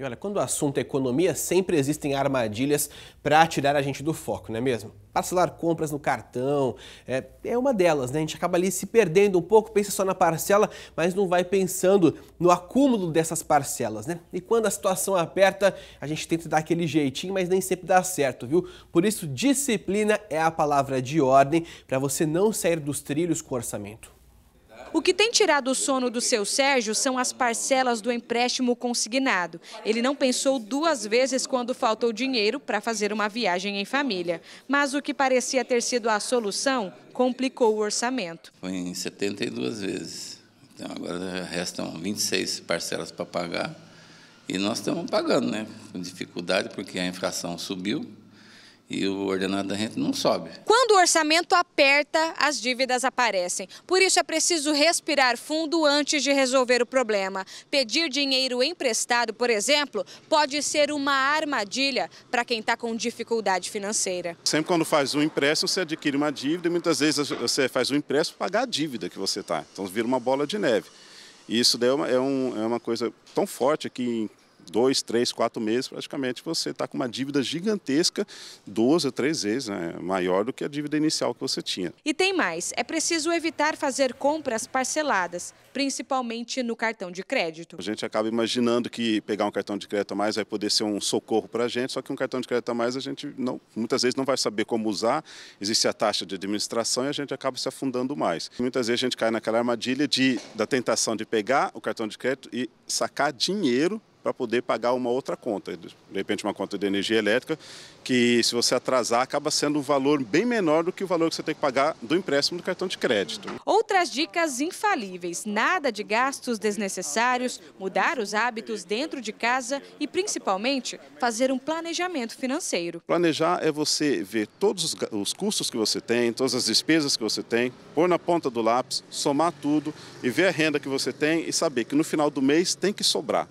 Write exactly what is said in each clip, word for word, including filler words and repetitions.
E olha, quando o assunto é economia, sempre existem armadilhas para tirar a gente do foco, não é mesmo? Parcelar compras no cartão é, é uma delas, né? A gente acaba ali se perdendo um pouco, pensa só na parcela, mas não vai pensando no acúmulo dessas parcelas, né? E quando a situação aperta, a gente tenta dar aquele jeitinho, mas nem sempre dá certo, viu? Por isso, disciplina é a palavra de ordem para você não sair dos trilhos com o orçamento. O que tem tirado o sono do seu Sérgio são as parcelas do empréstimo consignado. Ele não pensou duas vezes quando faltou dinheiro para fazer uma viagem em família. Mas o que parecia ter sido a solução complicou o orçamento. Foi em setenta e duas vezes. Então agora restam vinte e seis parcelas para pagar e nós estamos pagando, né? Com dificuldade porque a inflação subiu. E o ordenado da renda não sobe. Quando o orçamento aperta, as dívidas aparecem. Por isso é preciso respirar fundo antes de resolver o problema. Pedir dinheiro emprestado, por exemplo, pode ser uma armadilha para quem está com dificuldade financeira. Sempre quando faz um empréstimo, você adquire uma dívida e muitas vezes você faz um empréstimo para pagar a dívida que você está. Então vira uma bola de neve. E isso daí é uma, é um, é uma coisa tão forte que... dois, três, quatro meses, praticamente, você está com uma dívida gigantesca, duas ou três vezes, né? Maior do que a dívida inicial que você tinha. E tem mais, é preciso evitar fazer compras parceladas, principalmente no cartão de crédito. A gente acaba imaginando que pegar um cartão de crédito a mais vai poder ser um socorro para a gente, só que um cartão de crédito a mais a gente não, muitas vezes não vai saber como usar, existe a taxa de administração e a gente acaba se afundando mais. E muitas vezes a gente cai naquela armadilha de, da tentação de pegar o cartão de crédito e sacar dinheiro para poder pagar uma outra conta, de repente uma conta de energia elétrica, que se você atrasar acaba sendo um valor bem menor do que o valor que você tem que pagar do empréstimo do cartão de crédito. Outras dicas infalíveis, nada de gastos desnecessários, mudar os hábitos dentro de casa e principalmente fazer um planejamento financeiro. Planejar é você ver todos os custos que você tem, todas as despesas que você tem, pôr na ponta do lápis, somar tudo e ver a renda que você tem e saber que no final do mês tem que sobrar.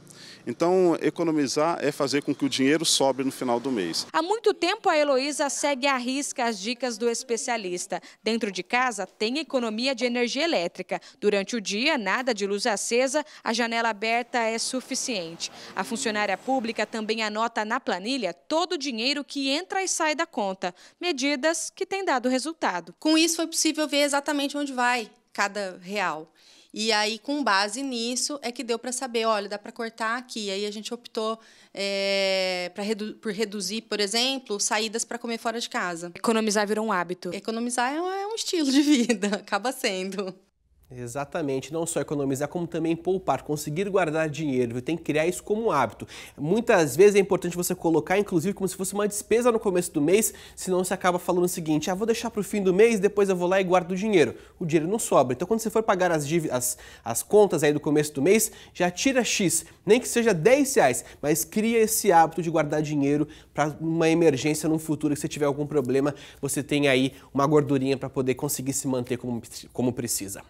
Então, economizar é fazer com que o dinheiro sobre no final do mês. Há muito tempo, a Heloísa segue à risca as dicas do especialista. Dentro de casa, tem economia de energia elétrica. Durante o dia, nada de luz acesa, a janela aberta é suficiente. A funcionária pública também anota na planilha todo o dinheiro que entra e sai da conta. Medidas que têm dado resultado. Com isso, foi possível ver exatamente onde vai cada real. E aí, com base nisso, é que deu para saber, olha, dá para cortar aqui. Aí a gente optou é, pra redu por reduzir, por exemplo, saídas para comer fora de casa. Economizar virou um hábito. Economizar é um, é um estilo de vida, acaba sendo. Exatamente, não só economizar, como também poupar, conseguir guardar dinheiro, viu? Tem que criar isso como um hábito. Muitas vezes é importante você colocar, inclusive, como se fosse uma despesa no começo do mês, senão você acaba falando o seguinte, ah, vou deixar para o fim do mês, depois eu vou lá e guardo o dinheiro. O dinheiro não sobra, então quando você for pagar as, as, as contas aí do começo do mês, já tira X, nem que seja dez reais, mas cria esse hábito de guardar dinheiro para uma emergência no futuro, que se tiver algum problema, você tem aí uma gordurinha para poder conseguir se manter como, como precisa.